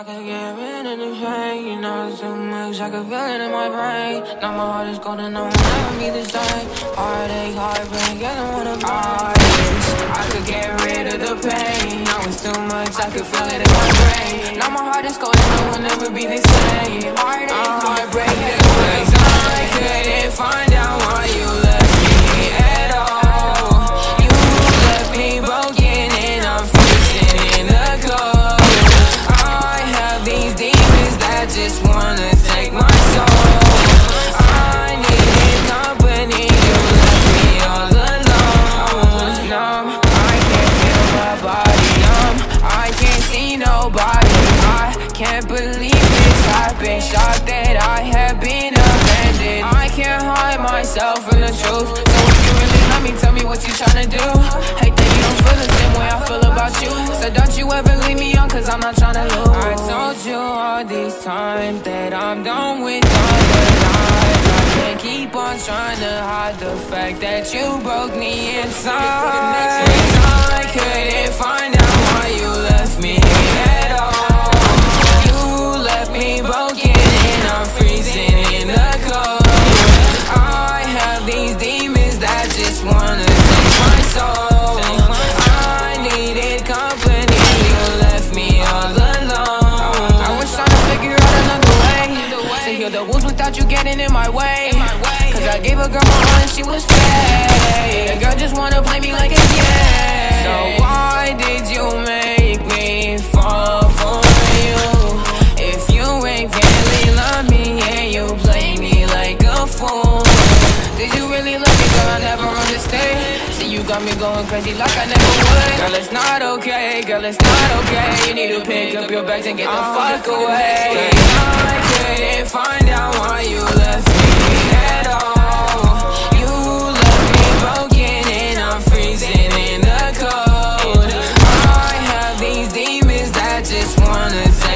I could get rid of the pain, you know it's too much, I could feel it in my brain. Now my heart is cold and I will never be the same. Heartache, heartbreak, I don't wanna buy this. I could get rid of the pain, now it's too much, I could feel it in my brain. Now my heart is cold and I will never be the same. Heartache, heartbreak, cause I couldn't find out why you left me at all. You left me broken and I'm freezing in the cold. These demons that just wanna take my soul. I needed company, you left me all alone. Numb, I can't feel my body. Numb, I can't see nobody. I can't believe this. I've been shocked that I have been abandoned. I can't hide myself from the truth. So if you really love me, tell me what you tryna do. Hate that you don't feel the same way I feel about you. So don't you ever leave me on, cause I'm not tryna lose. I told you all these times that I'm done with all the lies. I can't keep on trying to hide the fact that you broke me inside. I couldn't find out why you left me at all. You left me broken and I'm freezing in the cold. I have these demons that just wanna take my soul. I needed company, you left me all alone. The wounds without you getting in my way. Cause I gave a girl my heart and she was fake. The girl just wanna play me like a game. So why did you make me fall for you? If you ain't really love me and you play me like a fool. Did you really love me, girl? I never understand. See, you got me going crazy like I never would. Girl, it's not okay, girl, it's not okay. You need to pick up your bags and get the fuck away. I couldn't find out why you left me at all. You left me broken and I'm freezing in the cold. I have these demons that just wanna